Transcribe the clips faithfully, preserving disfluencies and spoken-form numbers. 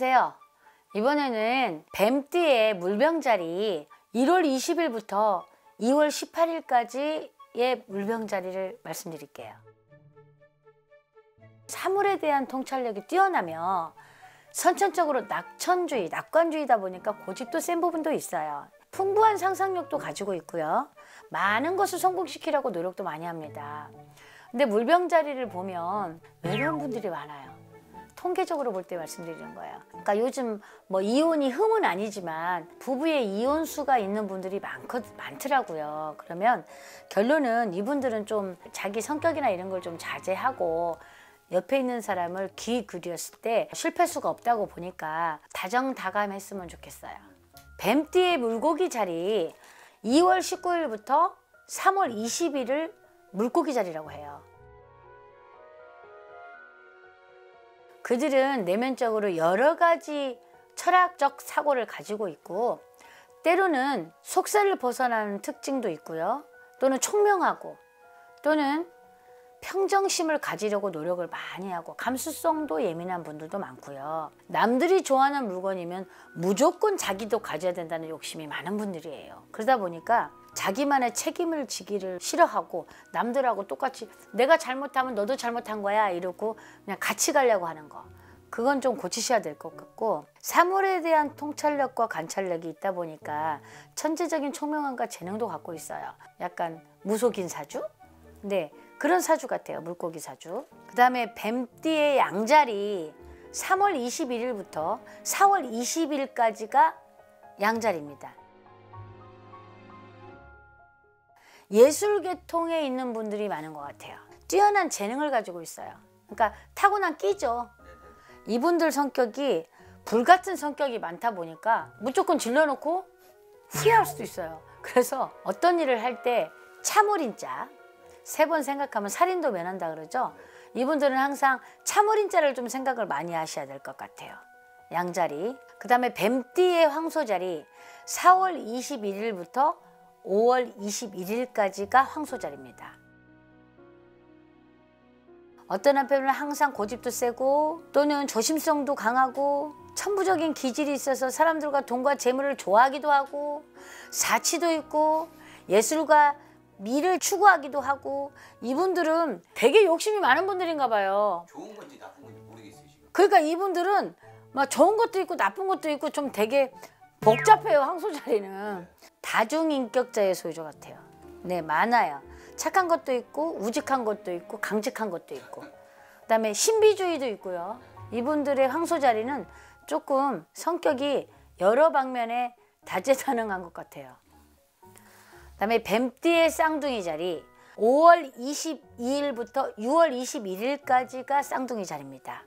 안녕하세요. 이번에는 뱀띠의 물병자리 일월 이십일부터 이월 십팔일까지의 물병자리를 말씀드릴게요. 사물에 대한 통찰력이 뛰어나며 선천적으로 낙천주의, 낙관주의다 보니까 고집도 센 부분도 있어요. 풍부한 상상력도 가지고 있고요. 많은 것을 성공시키려고 노력도 많이 합니다. 근데 물병자리를 보면 외로운 분들이 많아요. 통계적으로 볼 때 말씀드리는 거예요. 그러니까 요즘 뭐 이혼이 흠은 아니지만 부부의 이혼 수가 있는 분들이 많거, 많더라고요. 그러면 결론은 이분들은 좀 자기 성격이나 이런 걸 좀 자제하고 옆에 있는 사람을 귀 기울였을 때 실패수가 없다고 보니까 다정다감했으면 좋겠어요. 뱀띠의 물고기 자리 이월 십구일부터 삼월 이십일을 물고기 자리라고 해요. 그들은 내면적으로 여러 가지 철학적 사고를 가지고 있고 때로는 속세를 벗어나는 특징도 있고요. 또는 총명하고 또는 평정심을 가지려고 노력을 많이 하고 감수성도 예민한 분들도 많고요. 남들이 좋아하는 물건이면 무조건 자기도 가져야 된다는 욕심이 많은 분들이에요. 그러다 보니까 자기만의 책임을 지기를 싫어하고 남들하고 똑같이 내가 잘못하면 너도 잘못한 거야 이러고 그냥 같이 가려고 하는 거, 그건 좀 고치셔야 될 것 같고, 사물에 대한 통찰력과 관찰력이 있다 보니까 천재적인 총명함과 재능도 갖고 있어요. 약간 무속인 사주? 네, 그런 사주 같아요. 물고기 사주. 그 다음에 뱀띠의 양자리 삼월 이십일일부터 사월 이십일까지가 양자리입니다. 예술계통에 있는 분들이 많은 것 같아요. 뛰어난 재능을 가지고 있어요. 그러니까 타고난 끼죠. 이분들 성격이 불같은 성격이 많다 보니까 무조건 질러놓고 후회할 수도 있어요. 그래서 어떤 일을 할 때 참을인자, 세 번 생각하면 살인도 면한다 그러죠. 이분들은 항상 참을인자를 좀 생각을 많이 하셔야 될 것 같아요. 양자리. 그 다음에 뱀띠의 황소자리 사월 이십일일부터 오월 이십일일까지가 황소자리입니다. 어떤 한편으로는 항상 고집도 세고 또는 조심성도 강하고 천부적인 기질이 있어서 사람들과 돈과 재물을 좋아하기도 하고 사치도 있고 예술과 미를 추구하기도 하고, 이분들은 되게 욕심이 많은 분들인가 봐요. 좋은 건지 나쁜 건지 모르겠어요, 지금. 그러니까 이분들은 막 좋은 것도 있고 나쁜 것도 있고 좀 되게 복잡해요. 황소자리는 다중인격자의 소유자 같아요. 네, 많아요. 착한 것도 있고 우직한 것도 있고 강직한 것도 있고 그다음에 신비주의도 있고요. 이분들의 황소자리는 조금 성격이 여러 방면에 다재다능한 것 같아요. 그다음에 뱀띠의 쌍둥이 자리 오월 이십이일부터 유월 이십일일까지가 쌍둥이 자리입니다.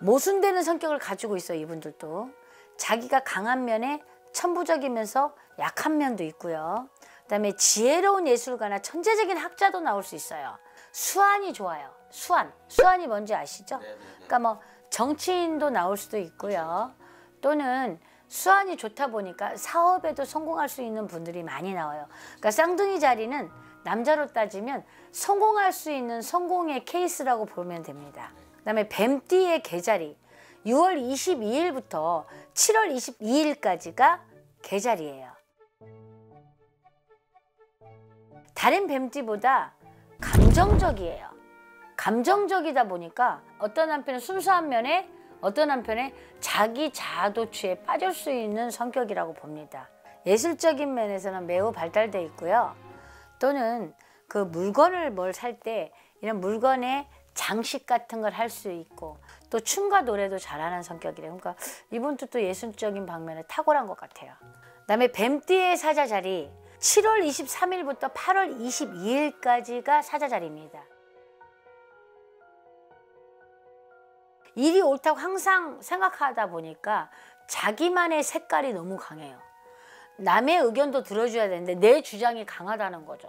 모순되는 성격을 가지고 있어요. 이분들도 자기가 강한 면에 천부적이면서 약한 면도 있고요. 그다음에 지혜로운 예술가나 천재적인 학자도 나올 수 있어요. 수완이 좋아요. 수완. 수완이 뭔지 아시죠? 그러니까 뭐 정치인도 나올 수도 있고요. 또는 수완이 좋다 보니까 사업에도 성공할 수 있는 분들이 많이 나와요. 그러니까 쌍둥이 자리는 남자로 따지면 성공할 수 있는 성공의 케이스라고 보면 됩니다. 그다음에 뱀띠의 개자리 유월 이십이일부터 칠월 이십이일까지가 개자리예요. 다른 뱀띠보다 감정적이에요. 감정적이다 보니까 어떤 한편은 순수한 면에 어떤 한편에 자기 자아도취에 빠질 수 있는 성격이라고 봅니다. 예술적인 면에서는 매우 발달돼 있고요. 또는 그 물건을 뭘 살 때 이런 물건에 장식 같은 걸 할 수 있고 또 춤과 노래도 잘하는 성격이래요. 그러니까 이분도 또 예술적인 방면에 탁월한 것 같아요. 그다음에 뱀띠의 사자자리 칠월 이십삼일부터 팔월 이십이일까지가 사자자리입니다. 일이 옳다고 항상 생각하다 보니까 자기만의 색깔이 너무 강해요. 남의 의견도 들어줘야 되는데 내 주장이 강하다는 거죠.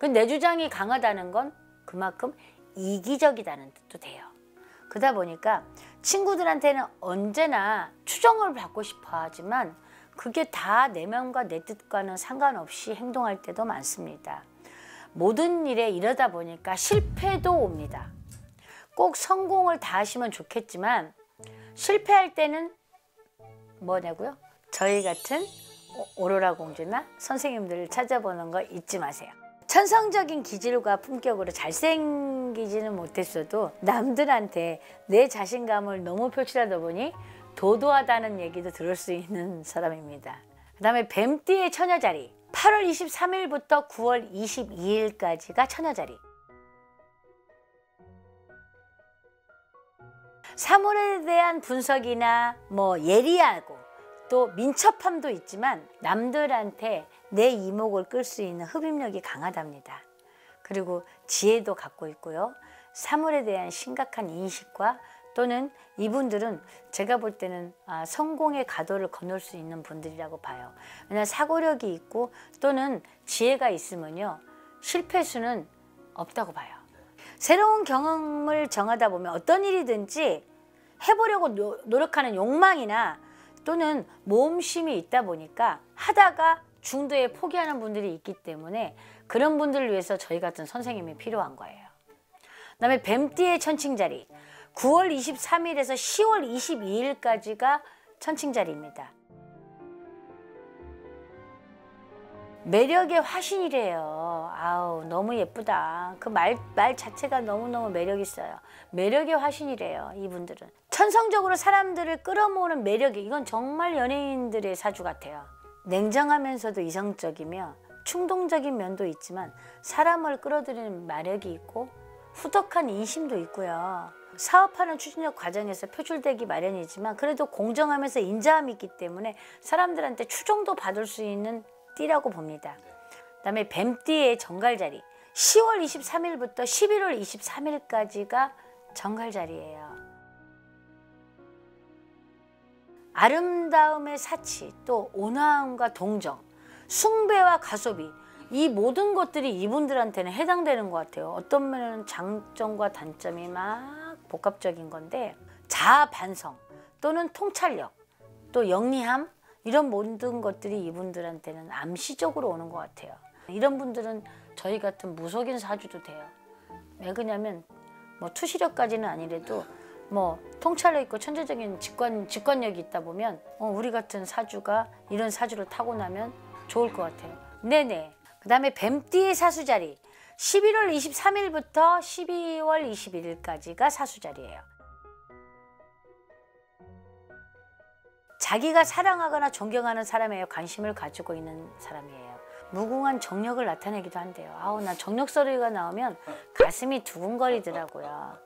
근데 내 주장이 강하다는 건 그만큼 이기적이라는 뜻도 돼요. 그러다 보니까 친구들한테는 언제나 추정을 받고 싶어 하지만 그게 다 내면과 내 뜻과는 상관없이 행동할 때도 많습니다. 모든 일에 이러다 보니까 실패도 옵니다. 꼭 성공을 다 하시면 좋겠지만 실패할 때는 뭐냐고요? 저희 같은 오로라 공주나 선생님들을 찾아보는 거 잊지 마세요. 천성적인 기질과 품격으로 잘생기지는 못했어도 남들한테 내 자신감을 너무 표출하다 보니 도도하다는 얘기도 들을 수 있는 사람입니다. 그 다음에 뱀띠의 처녀자리, 팔월 이십삼일부터 구월 이십이일까지가 처녀자리, 사물에 대한 분석이나 뭐 예리하고 또 민첩함도 있지만 남들한테 내 이목을 끌 수 있는 흡입력이 강하답니다. 그리고 지혜도 갖고 있고요. 사물에 대한 심각한 인식과 또는 이분들은 제가 볼 때는 아, 성공의 가도를 건널 수 있는 분들이라고 봐요. 왜냐하면 사고력이 있고 또는 지혜가 있으면요, 실패수는 없다고 봐요. 새로운 경험을 정하다 보면 어떤 일이든지 해보려고 노, 노력하는 욕망이나 또는 모험심이 있다 보니까 하다가 중도에 포기하는 분들이 있기 때문에 그런 분들을 위해서 저희 같은 선생님이 필요한 거예요. 그 다음에 뱀띠의 천칭자리, 구월 이십삼일에서 시월 이십이일까지가 천칭자리입니다. 매력의 화신이래요. 아우, 너무 예쁘다. 그 말 말 자체가 너무너무 매력 있어요. 매력의 화신이래요, 이분들은. 천성적으로 사람들을 끌어모으는 매력이, 이건 정말 연예인들의 사주 같아요. 냉정하면서도 이성적이며 충동적인 면도 있지만 사람을 끌어들이는 마력이 있고 후덕한 인심도 있고요. 사업하는 추진력 과정에서 표출되기 마련이지만 그래도 공정하면서 인자함이 있기 때문에 사람들한테 추종도 받을 수 있는 띠라고 봅니다. 그 다음에 뱀띠의 정갈자리, 시월 이십삼일부터 십일월 이십삼일까지가 정갈자리예요. 아름다움의 사치, 또 온화함과 동정, 숭배와 가소비, 이 모든 것들이 이분들한테는 해당되는 것 같아요. 어떤 면에는 장점과 단점이 막 복합적인 건데 자아 반성 또는 통찰력, 또 영리함, 이런 모든 것들이 이분들한테는 암시적으로 오는 것 같아요. 이런 분들은 저희 같은 무속인 사주도 돼요. 왜 그러냐면 뭐 투시력까지는 아니래도 뭐 통찰력 있고 천재적인 직관, 직관력이 있다 보면 어, 우리 같은 사주가 이런 사주를 타고나면 좋을 것 같아요. 네네. 그 다음에 뱀띠의 사수자리, 십일월 이십삼일부터 십이월 이십일일까지가 사수자리예요. 자기가 사랑하거나 존경하는 사람에 관심을 가지고 있는 사람이에요. 무궁한 정력을 나타내기도 한대요. 아우, 나 정력 소리가 나오면 가슴이 두근거리더라고요.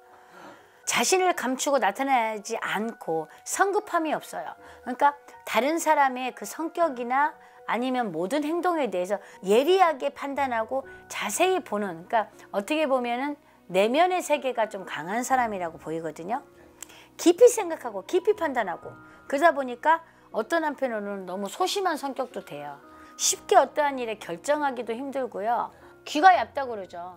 자신을 감추고 나타나지 않고 성급함이 없어요. 그러니까 다른 사람의 그 성격이나 아니면 모든 행동에 대해서 예리하게 판단하고 자세히 보는, 그러니까 어떻게 보면은 내면의 세계가 좀 강한 사람이라고 보이거든요. 깊이 생각하고 깊이 판단하고, 그러다 보니까 어떤 한편으로는 너무 소심한 성격도 돼요. 쉽게 어떠한 일에 결정하기도 힘들고요. 귀가 얇다고 그러죠.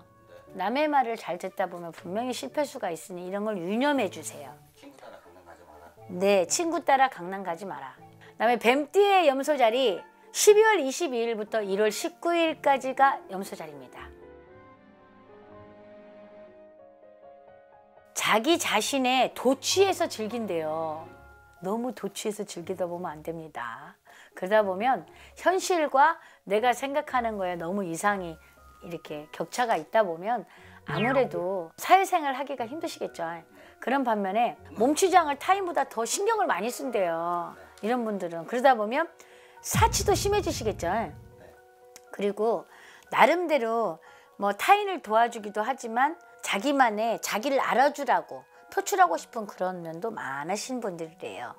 남의 말을 잘 듣다 보면 분명히 실패할 수가 있으니 이런 걸 유념해 주세요. 친구 따라 강남 가지 마라. 네, 친구 따라 강남 가지 마라. 그다음에 뱀띠의 염소자리, 십이월 이십이일부터 일월 십구일까지가 염소자리입니다. 자기 자신의 도취에서 즐긴대요. 너무 도취해서 즐기다 보면 안 됩니다. 그러다 보면 현실과 내가 생각하는 거에 너무 이상이 이렇게 격차가 있다 보면 아무래도 사회생활 하기가 힘드시겠죠. 그런 반면에 몸치장을 타인보다 더 신경을 많이 쓴대요, 이런 분들은. 그러다 보면 사치도 심해지시겠죠. 그리고 나름대로 뭐 타인을 도와주기도 하지만 자기만의, 자기를 알아주라고 표출하고 싶은 그런 면도 많으신 분들이래요.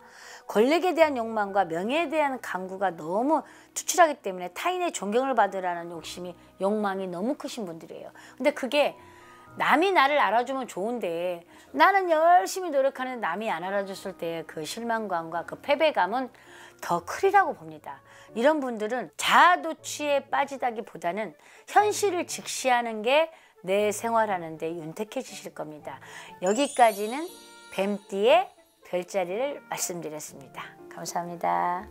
권력에 대한 욕망과 명예에 대한 강구가 너무 투출하기 때문에 타인의 존경을 받으라는 욕심이, 욕망이 너무 크신 분들이에요. 근데 그게 남이 나를 알아주면 좋은데 나는 열심히 노력하는데 남이 안 알아줬을 때 그 실망감과 그 패배감은 더 크리라고 봅니다. 이런 분들은 자아도취에 빠지다기보다는 현실을 직시하는 게 내 생활하는 데 윤택해지실 겁니다. 여기까지는 뱀띠의 별자리를 말씀드렸습니다. 감사합니다.